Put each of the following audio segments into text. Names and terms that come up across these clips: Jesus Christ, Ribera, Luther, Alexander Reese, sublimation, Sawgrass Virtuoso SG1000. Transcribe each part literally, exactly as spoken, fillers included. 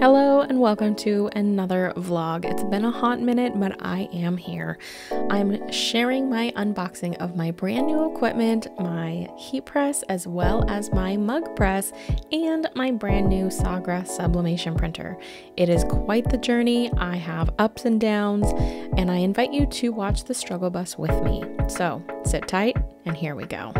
Hello and welcome to another vlog. It's been a hot minute, but I am here. I'm sharing my unboxing of my brand new equipment, my heat press, as well as my mug press, and my brand new Sawgrass sublimation printer. It is quite the journey. I have ups and downs, and I invite you to watch the struggle bus with me. So sit tight, and here we go.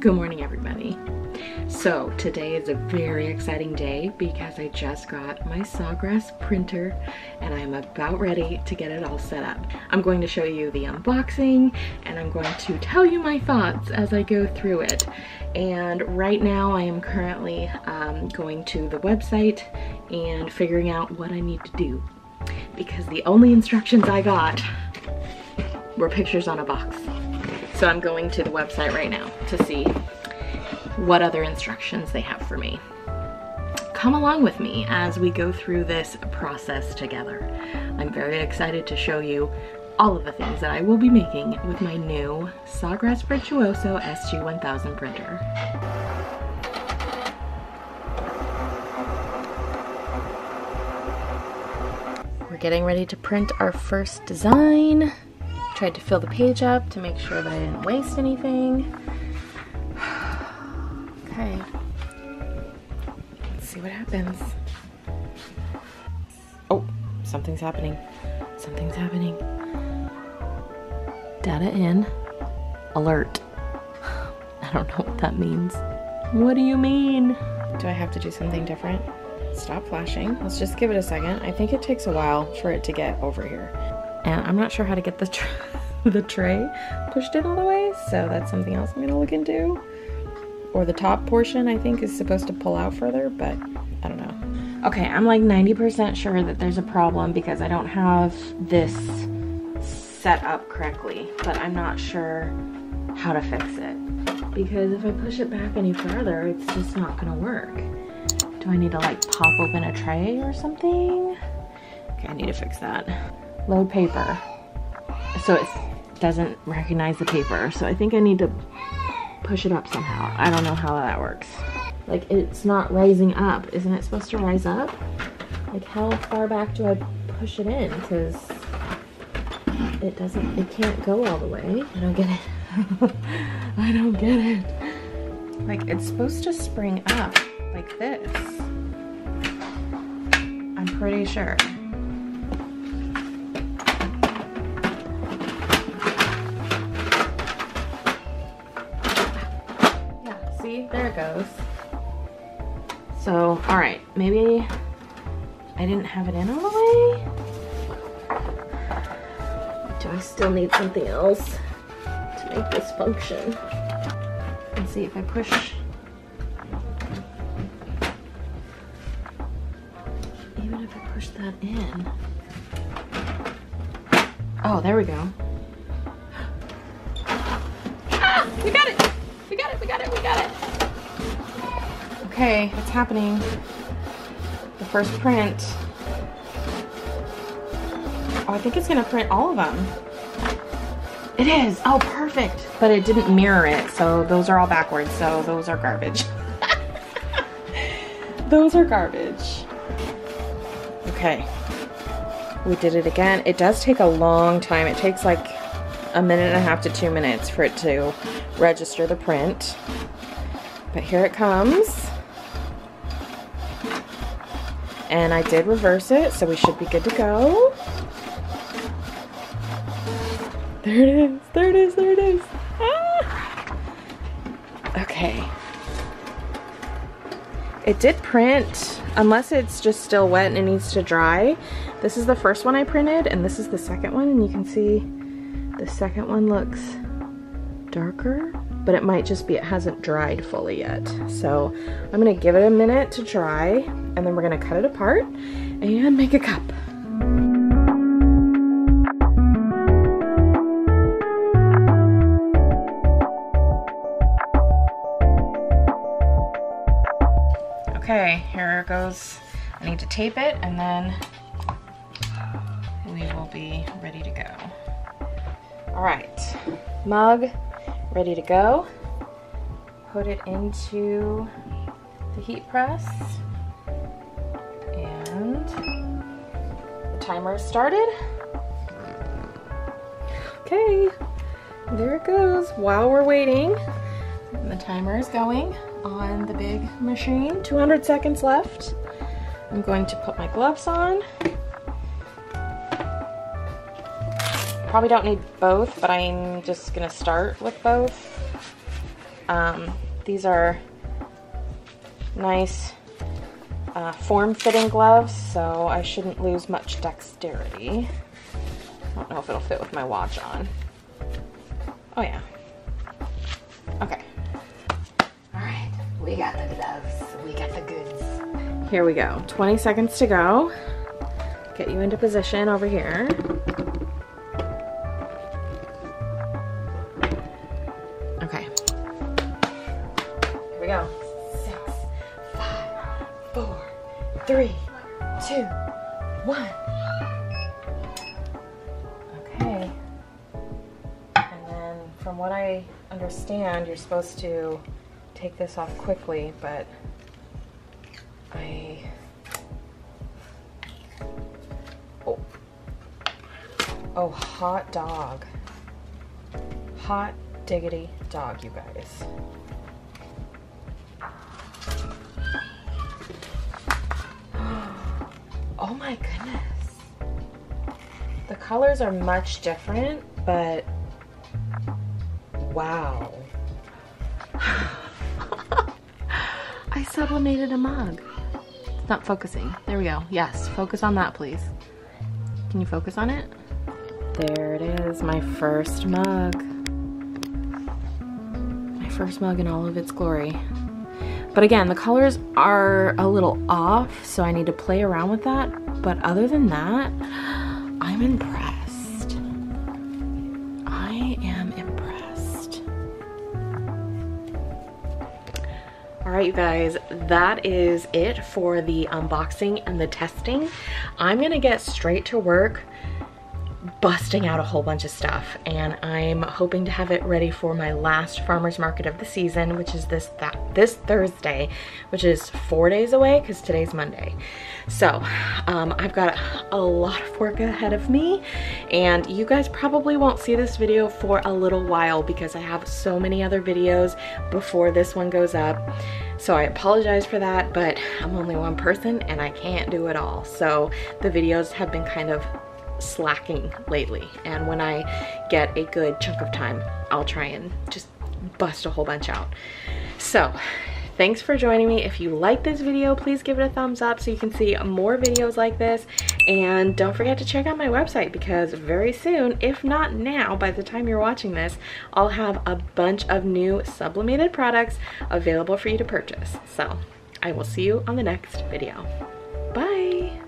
Good morning, everybody. So today is a very exciting day because I just got my Sawgrass printer and I'm about ready to get it all set up. I'm going to show you the unboxing and I'm going to tell you my thoughts as I go through it. And right now I am currently um, going to the website and figuring out what I need to do, because the only instructions I got were pictures on a box. So I'm going to the website right now to see what other instructions they have for me. Come along with me as we go through this process together. I'm very excited to show you all of the things that I will be making with my new Sawgrass Virtuoso S G one thousand printer. We're getting ready to print our first design. Tried to fill the page up to make sure that I didn't waste anything. Okay, let's see what happens. Oh, something's happening. Something's happening. Data in. Alert. I don't know what that means. What do you mean? Do I have to do something different? Stop flashing. Let's just give it a second. I think it takes a while for it to get over here. And I'm not sure how to get the tr the tray pushed in all the way, so that's something else I'm gonna look into. Or the top portion, I think, is supposed to pull out further, but I don't know. Okay, I'm like ninety percent sure that there's a problem because I don't have this set up correctly, but I'm not sure how to fix it. Because if I push it back any further, it's just not gonna work. Do I need to like pop open a tray or something? Okay, I need to fix that. Load paper. So it doesn't recognize the paper. So I think I need to push it up somehow. I don't know how that works. Like, it's not rising up. Isn't it supposed to rise up? Like, how far back do I push it in? Because it doesn't, it can't go all the way. I don't get it. I don't get it. Like, it's supposed to spring up like this. I'm pretty sure. There it goes. So, all right, maybe I didn't have it in all the way. Do I still need something else to make this function? Let's see if I push. Even if I push that in. Oh, there we go. Ah, we got it. We got it. We got it. We got it. Okay, it's happening. The first print. Oh, I think it's gonna print all of them. It is, oh, perfect. But it didn't mirror it, so those are all backwards, so those are garbage. Those are garbage. Okay, we did it again. It does take a long time. It takes like a minute and a half to two minutes for it to register the print. But here it comes. And I did reverse it, so we should be good to go. There it is, there it is, there it is. Ah! Okay, It did print, unless it's just still wet and it needs to dry. This is the first one I printed, and this is the second one, and you can see the second one looks darker, but it might just be it hasn't dried fully yet. So I'm gonna give it a minute to dry, and then we're gonna cut it apart and make a cup. Okay, here goes. I need to tape it, and then we will be ready to go. All right, mug ready to go. Put it into the heat press, and the timer started. Okay, there it goes. While we're waiting, the timer is going on the big machine. two hundred seconds left. I'm going to put my gloves on. Probably don't need both, but I'm just gonna start with both. Um, these are nice uh, form-fitting gloves, so I shouldn't lose much dexterity. I don't know if it'll fit with my watch on. Oh yeah. Okay. We got the gloves, we got the goods. Here we go, twenty seconds to go. Get you into position over here. Okay. Here we go. Six, five, four, three, two, one. Okay. And then from what I understand, you're supposed to take this off quickly, but I, oh, oh, hot dog, hot diggity dog, you guys. Oh my goodness. The colors are much different, but wow. I sublimated a mug. It's not focusing. There we go. Yes, focus on that, please. Can you focus on it? There it is, my first mug. My first mug in all of its glory. But again, the colors are a little off, so I need to play around with that. But other than that, I'm impressed. I am impressed. Alright you guys, that is it for the unboxing and the testing. I'm gonna get straight to work busting out a whole bunch of stuff, and I'm hoping to have it ready for my last farmer's market of the season, which is this that this Thursday, which is four days away because today's Monday. So um, I've got a lot of work ahead of me, and you guys probably won't see this video for a little while because I have so many other videos before this one goes up. So I apologize for that, but I'm only one person and I can't do it all. So the videos have been kind of slacking lately, and when I get a good chunk of time, I'll try and just bust a whole bunch out. So thanks for joining me. If you like this video, please give it a thumbs up so you can see more videos like this, and don't forget to check out my website, because very soon, if not now, by the time you're watching this, I'll have a bunch of new sublimated products available for you to purchase. So I will see you on the next video. Bye.